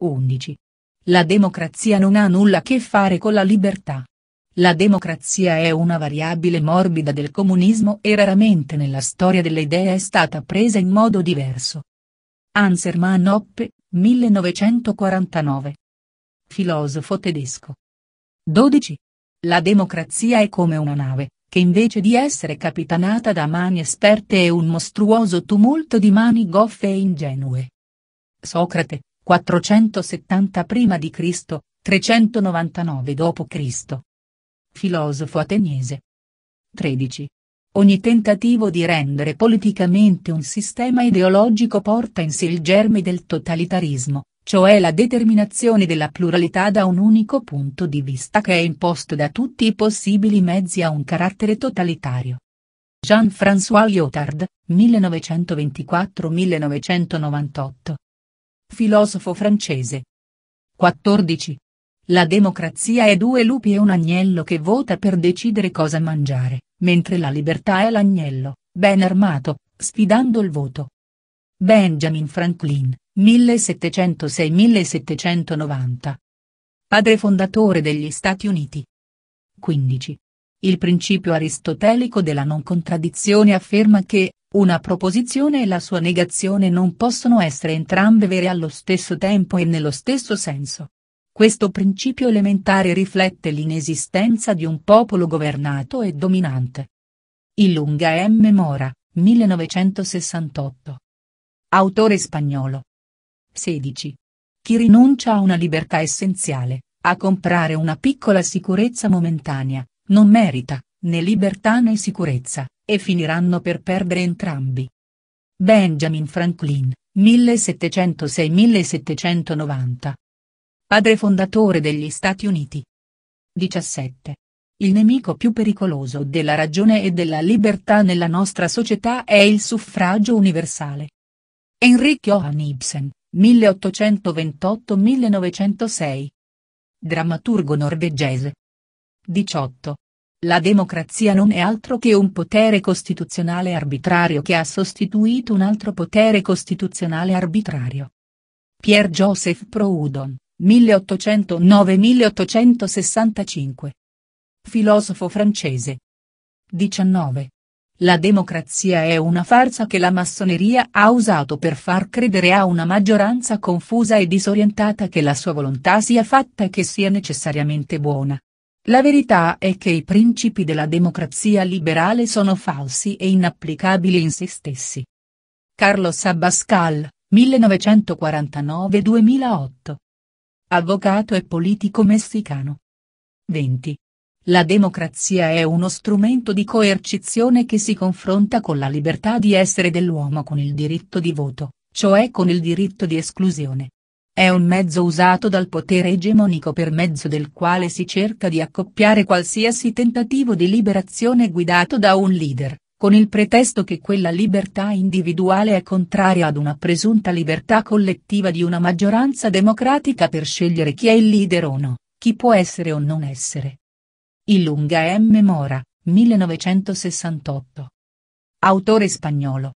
11. La democrazia non ha nulla a che fare con la libertà. La democrazia è una variabile morbida del comunismo e raramente nella storia delle idee è stata presa in modo diverso. Hans-Hermann Hoppe, 1949. Filosofo tedesco. 12. La democrazia è come una nave, che invece di essere capitanata da mani esperte è un mostruoso tumulto di mani goffe e ingenue. Socrate, 470 prima di Cristo, 399 dopo Cristo. Filosofo ateniese. 13. Ogni tentativo di rendere politicamente un sistema ideologico porta in sé il germe del totalitarismo, cioè la determinazione della pluralità da un unico punto di vista che è imposto da tutti i possibili mezzi a un carattere totalitario. Jean-François Lyotard, 1924-1998. Filosofo francese. 14. La democrazia è due lupi e un agnello che vota per decidere cosa mangiare, mentre la libertà è l'agnello, ben armato, sfidando il voto. Benjamin Franklin, 1706-1790. Padre fondatore degli Stati Uniti. 15. Il principio aristotelico della non contraddizione afferma che, una proposizione e la sua negazione non possono essere entrambe vere allo stesso tempo e nello stesso senso. Questo principio elementare riflette l'inesistenza di un popolo governato e dominante. J. M. Mora, 1968. Autore spagnolo. 16. Chi rinuncia a una libertà essenziale, a comprare una piccola sicurezza momentanea, non merita, né libertà né sicurezza, e finiranno per perdere entrambi. Benjamin Franklin, 1706-1790. Padre fondatore degli Stati Uniti. 17. Il nemico più pericoloso della ragione e della libertà nella nostra società è il suffragio universale. Henrik Johan Ibsen, 1828-1906. Drammaturgo norvegese. 18. La democrazia non è altro che un potere costituzionale arbitrario che ha sostituito un altro potere costituzionale arbitrario. Pierre-Joseph Proudhon, 1809-1865. Filosofo francese. 19. La democrazia è una farsa che la massoneria ha usato per far credere a una maggioranza confusa e disorientata che la sua volontà sia fatta e che sia necessariamente buona. La verità è che i principi della democrazia liberale sono falsi e inapplicabili in se stessi. Carlos Abascal, 1949-2008. Avvocato e politico messicano. 20. La democrazia è uno strumento di coercizione che si confronta con la libertà di essere dell'uomo con il diritto di voto, cioè con il diritto di esclusione. È un mezzo usato dal potere egemonico per mezzo del quale si cerca di accoppiare qualsiasi tentativo di liberazione guidato da un leader, con il pretesto che quella libertà individuale è contraria ad una presunta libertà collettiva di una maggioranza democratica per scegliere chi è il leader o no, chi può essere o non essere. J. M. Mora, 1968. Autore spagnolo.